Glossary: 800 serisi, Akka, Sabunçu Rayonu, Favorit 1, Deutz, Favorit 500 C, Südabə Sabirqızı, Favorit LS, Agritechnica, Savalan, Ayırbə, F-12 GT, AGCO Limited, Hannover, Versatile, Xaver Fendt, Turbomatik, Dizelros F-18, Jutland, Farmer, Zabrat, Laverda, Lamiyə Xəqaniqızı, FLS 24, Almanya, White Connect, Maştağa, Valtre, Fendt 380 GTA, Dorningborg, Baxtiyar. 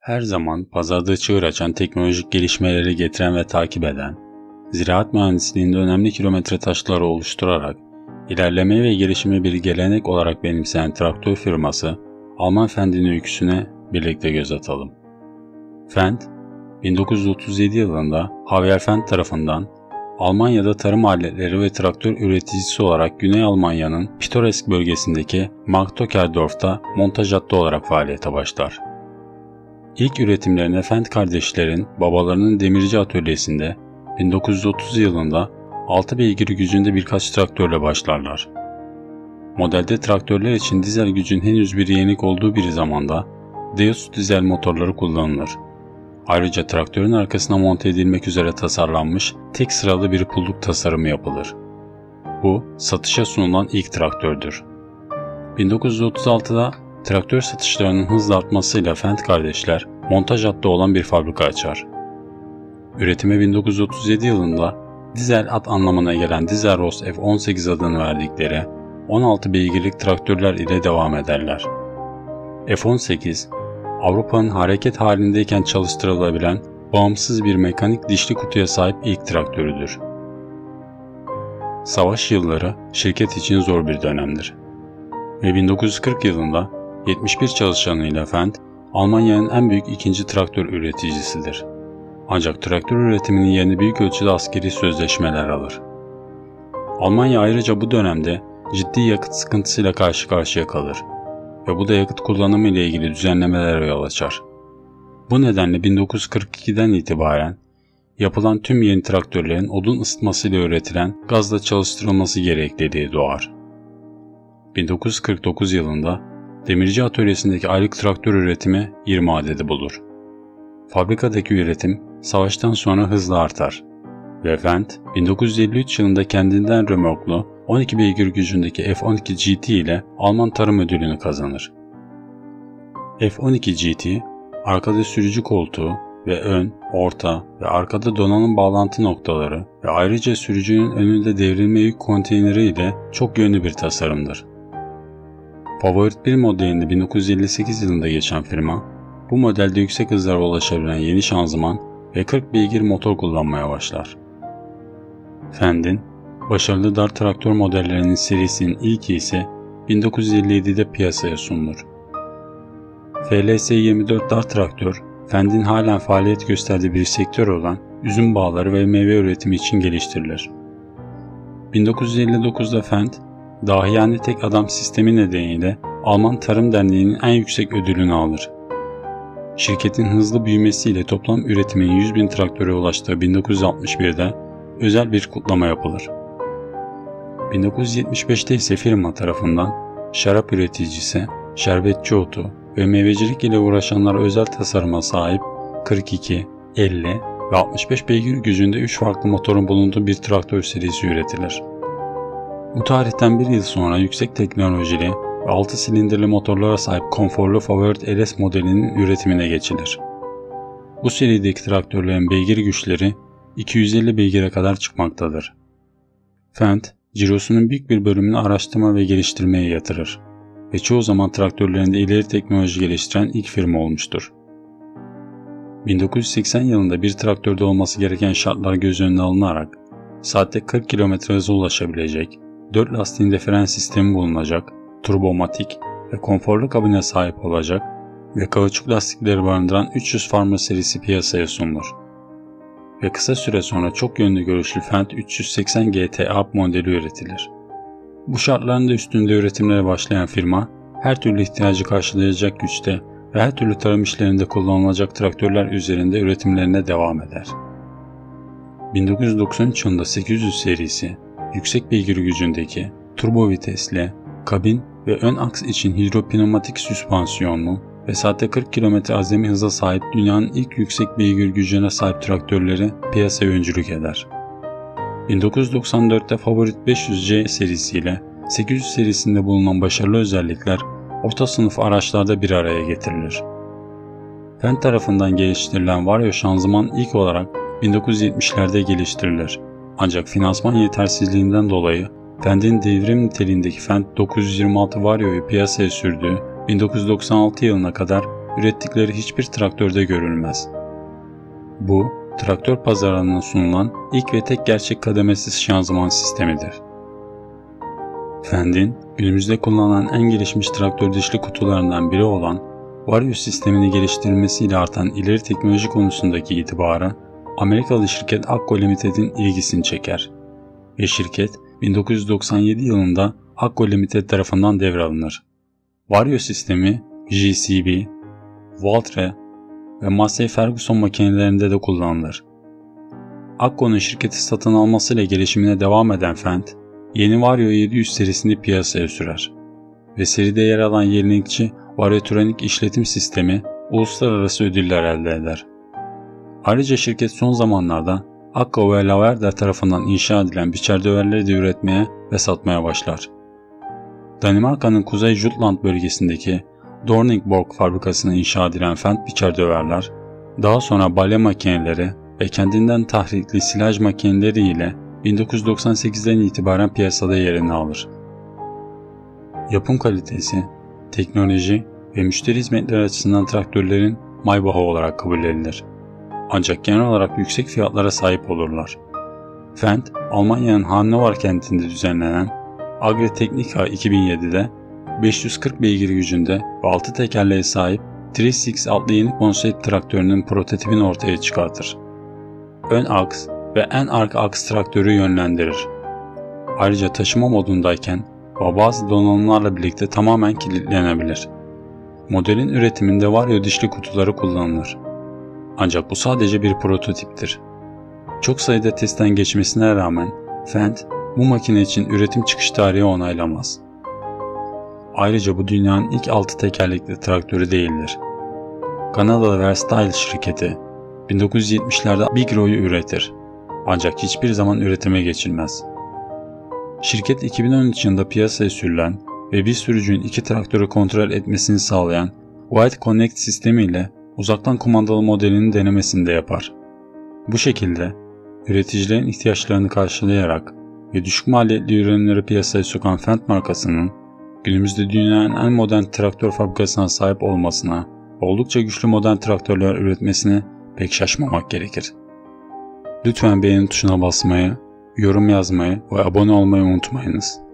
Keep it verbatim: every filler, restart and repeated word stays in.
Her zaman pazarda çığır açan teknolojik gelişmeleri getiren ve takip eden, ziraat mühendisliğinde önemli kilometre taşları oluşturarak ilerlemeyi ve gelişimi bir gelenek olarak benimseyen traktör firması Alman Fendt'in öyküsüne birlikte göz atalım. Fendt, bin dokuz yüz otuz yedi yılında Xaver Fendt tarafından Almanya'da tarım aletleri ve traktör üreticisi olarak Güney Almanya'nın Pittoresk bölgesindeki Marktokerdorf'ta montaj hattı olarak faaliyete başlar. İlk üretimlerine Fendt kardeşlerin babalarının demirci atölyesinde bin dokuz yüz otuz yılında altı beygir gücünde birkaç traktörle başlarlar. Modelde traktörler için dizel gücün henüz bir yenik olduğu bir zamanda Deutz dizel motorları kullanılır. Ayrıca traktörün arkasına monte edilmek üzere tasarlanmış tek sıralı bir pulluk tasarımı yapılır. Bu satışa sunulan ilk traktördür. bin dokuz yüz otuz altıda traktör satışlarının hızla artmasıyla Fendt kardeşler montaj hattı olan bir fabrika açar. Üretime bin dokuz yüz otuz yedi yılında dizel at anlamına gelen Dizelros F on sekiz adını verdikleri on altı beygirlik traktörler ile devam ederler. F on sekiz, Avrupa'nın hareket halindeyken çalıştırılabilen bağımsız bir mekanik dişli kutuya sahip ilk traktörüdür. Savaş yılları şirket için zor bir dönemdir ve bin dokuz yüz kırk yılında yetmiş bir çalışanıyla Fendt, Almanya'nın en büyük ikinci traktör üreticisidir. Ancak traktör üretiminin yerini büyük ölçüde askeri sözleşmeler alır. Almanya ayrıca bu dönemde ciddi yakıt sıkıntısıyla karşı karşıya kalır ve bu da yakıt kullanımı ile ilgili düzenlemelere yol açar. Bu nedenle bin dokuz yüz kırk ikiden itibaren yapılan tüm yeni traktörlerin odun ısıtmasıyla üretilen gazla çalıştırılması gerekliliği doğar. bin dokuz yüz kırk dokuz yılında demirci atölyesindeki aylık traktör üretimi yirmi adedi bulur. Fabrikadaki üretim savaştan sonra hızla artar ve Fendt bin dokuz yüz elli üç yılında kendinden römorklu on iki beygir gücündeki F on iki G T ile Alman tarım ödülünü kazanır. F on iki G T, arkada sürücü koltuğu ve ön, orta ve arkada donanım bağlantı noktaları ve ayrıca sürücünün önünde devrilme yük konteyneri ile çok yönlü bir tasarımdır. Favorit bir modelinde bin dokuz yüz elli sekiz yılında geçen firma, bu modelde yüksek hızlara ulaşabilen yeni şanzıman ve kırk beygir motor kullanmaya başlar. Fendt'in başarılı dar traktör modellerinin serisinin ilki ise bin dokuz yüz elli yedide piyasaya sunulur. F L S yirmi dört dar traktör, Fendt'in halen faaliyet gösterdiği bir sektör olan üzüm bağları ve meyve üretimi için geliştirilir. bin dokuz yüz elli dokuzda Fendt, dahiyane tek adam sistemi nedeniyle Alman Tarım Derneği'nin en yüksek ödülünü alır. Şirketin hızlı büyümesiyle toplam üretimin yüz bin traktöre ulaştığı bin dokuz yüz altmış birde özel bir kutlama yapılır. bin dokuz yüz yetmiş beşte ise firma tarafından şarap üreticisi, şerbetçi otu ve meyvecilik ile uğraşanlara özel tasarıma sahip kırk iki, elli ve altmış beş beygir gücünde üç farklı motorun bulunduğu bir traktör serisi üretilir. Bu tarihten bir yıl sonra yüksek teknolojili ve altı silindirli motorlara sahip konforlu Favorit L S modelinin üretimine geçilir. Bu serideki traktörlerin beygir güçleri iki yüz elli beygire kadar çıkmaktadır. Fendt, cirosunun büyük bir bölümünü araştırma ve geliştirmeye yatırır ve çoğu zaman traktörlerinde ileri teknoloji geliştiren ilk firma olmuştur. bin dokuz yüz seksen yılında bir traktörde olması gereken şartlar göz önüne alınarak saatte kırk kilometre hıza ulaşabilecek, dört lastiğinde fren sistemi bulunacak, turbomatik ve konforlu kabine sahip olacak ve kauçuk lastikleri barındıran üç yüz Farmer serisi piyasaya sunulur. Ve kısa süre sonra çok yönlü görüşlü Fendt üç yüz seksen G T A modeli üretilir. Bu şartların da üstünde üretimlere başlayan firma, her türlü ihtiyacı karşılayacak güçte ve her türlü tarım işlerinde kullanılacak traktörler üzerinde üretimlerine devam eder. bin dokuz yüz doksan üç yılında sekiz yüz serisi, yüksek beygir gücündeki, turbo vitesli, kabin ve ön aks için hidropneumatik süspansiyonlu ve saatte kırk kilometre azami hıza sahip dünyanın ilk yüksek beygir gücüne sahip traktörleri piyasaya öncülük eder. bin dokuz yüz doksan dörtte Favorit beş yüz C serisiyle sekiz yüz serisinde bulunan başarılı özellikler orta sınıf araçlarda bir araya getirilir. Fendt tarafından geliştirilen Vario şanzıman ilk olarak bin dokuz yüz yetmişlerde geliştirilir. Ancak finansman yetersizliğinden dolayı Fendt'in devrim niteliğindeki Fendt dokuz yüz yirmi altı Vario'yu piyasaya sürdüğü bin dokuz yüz doksan altı yılına kadar ürettikleri hiçbir traktörde görülmez. Bu, traktör pazarlarına sunulan ilk ve tek gerçek kademesiz şanzıman sistemidir. Fendt'in günümüzde kullanılan en gelişmiş traktör dişli kutularından biri olan Vario sistemini geliştirilmesiyle artan ileri teknoloji konusundaki itibarı, Amerikalı şirket AGCO Limited'in ilgisini çeker ve şirket bin dokuz yüz doksan yedi yılında AGCO Limited tarafından devralınır. Vario sistemi J C B, Valtre ve Massey Ferguson makinelerinde de kullanılır. AGCO'nun şirketi satın almasıyla gelişimine devam eden Fendt, yeni Vario yedi yüz serisini piyasaya sürer ve seride yer alan yenilikçi VarioTronic işletim sistemi uluslararası ödüller elde eder. Ayrıca şirket son zamanlarda Akka ve Laverda tarafından inşa edilen biçerdöverleri de üretmeye ve satmaya başlar. Danimarka'nın Kuzey Jutland bölgesindeki Dorningborg fabrikasına inşa edilen Fendt biçerdöverler, daha sonra bale makineleri ve kendinden tahrikli silaj makineleri ile bin dokuz yüz doksan sekizden itibaren piyasada yerini alır. Yapım kalitesi, teknoloji ve müşteri hizmetleri açısından traktörlerin Maybach'ı olarak kabul edilir. Ancak genel olarak yüksek fiyatlara sahip olurlar. Fendt, Almanya'nın Hannover kentinde düzenlenen Agritechnica iki bin yedi'de beş yüz kırk beygir gücünde ve altı tekerleğe sahip üç altı adlı yeni konsept traktörünün prototipini ortaya çıkartır. Ön aks ve en arka aks traktörü yönlendirir. Ayrıca taşıma modundayken ve bazı donanımlarla birlikte tamamen kilitlenebilir. Modelin üretiminde Vario dişli kutuları kullanılır. Ancak bu sadece bir prototiptir. Çok sayıda testten geçmesine rağmen Fendt bu makine için üretim çıkış tarihi onaylamaz. Ayrıca bu dünyanın ilk altı tekerlekli traktörü değildir. Kanadalı Versatile şirketi bin dokuz yüz yetmişlerde Bigro'yu üretir. Ancak hiçbir zaman üretime geçilmez. Şirket iki bin on üç yılında piyasaya sürülen ve bir sürücünün iki traktörü kontrol etmesini sağlayan White Connect sistemiyle uzaktan kumandalı modelinin denemesini de yapar. Bu şekilde üreticilerin ihtiyaçlarını karşılayarak ve düşük maliyetli ürünleri piyasaya sokan Fendt markasının günümüzde dünyanın en modern traktör fabrikasına sahip olmasına ve oldukça güçlü modern traktörler üretmesine pek şaşmamak gerekir. Lütfen beğeni tuşuna basmayı, yorum yazmayı ve abone olmayı unutmayınız.